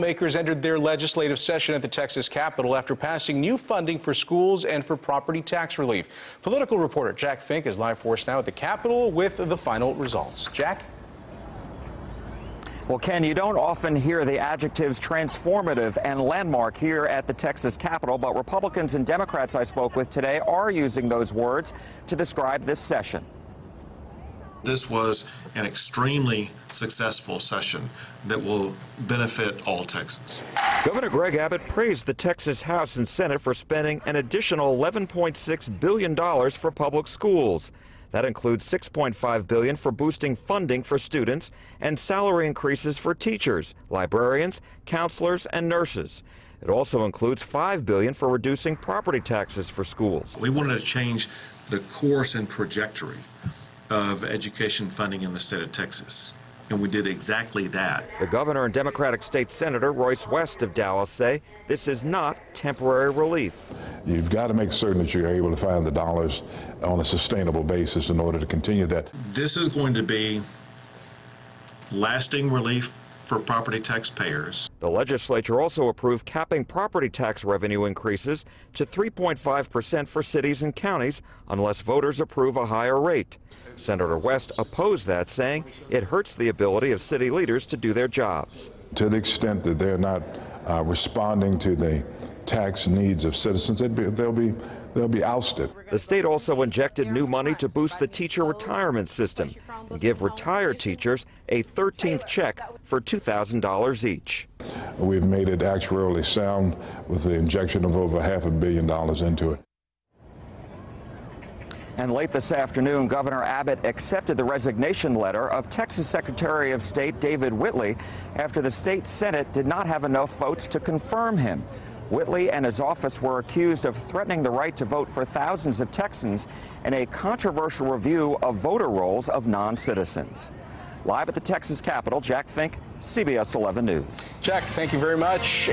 Lawmakers entered their legislative session at the Texas Capitol after passing new funding for schools and for property tax relief. Political reporter Jack Fink is live for us now at the Capitol with the final results. Jack? Well, Ken, you don't often hear the adjectives transformative and landmark here at the Texas Capitol, but Republicans and Democrats I spoke with today are using those words to describe this session. This was an extremely successful session that will benefit all Texans. Governor Greg Abbott praised the Texas House and Senate for spending an additional $11.6 billion for public schools. That includes $6.5 billion for boosting funding for students and salary increases for teachers, librarians, counselors, and nurses. It also includes $5 billion for reducing property taxes for schools. We wanted to change the course and trajectory of education funding in the state of Texas, and we did exactly that. The governor and Democratic State Senator Royce West of Dallas say this is not temporary relief. You've got to make certain that you're able to find the dollars on a sustainable basis in order to continue that. This is going to be lasting relief for property taxpayers. The legislature also approved capping property tax revenue increases to 3.5% for cities and counties unless voters approve a higher rate. Senator West opposed that, saying it hurts the ability of city leaders to do their jobs. To the extent that they're not responding to the tax needs of citizens, they'll be ousted. The state also injected new money to boost the teacher retirement system and give retired teachers a 13th check for $2,000 each. We've made it actuarially sound with the injection of over $500 million into it. And late this afternoon, Governor Abbott accepted the resignation letter of Texas Secretary of State David Whitley after the state Senate did not have enough votes to confirm him. Whitley and his office were accused of threatening the right to vote for thousands of Texans in a controversial review of voter rolls of non-citizens. Live at the Texas Capitol, Jack Fink, CBS 11 News. Jack, thank you very much.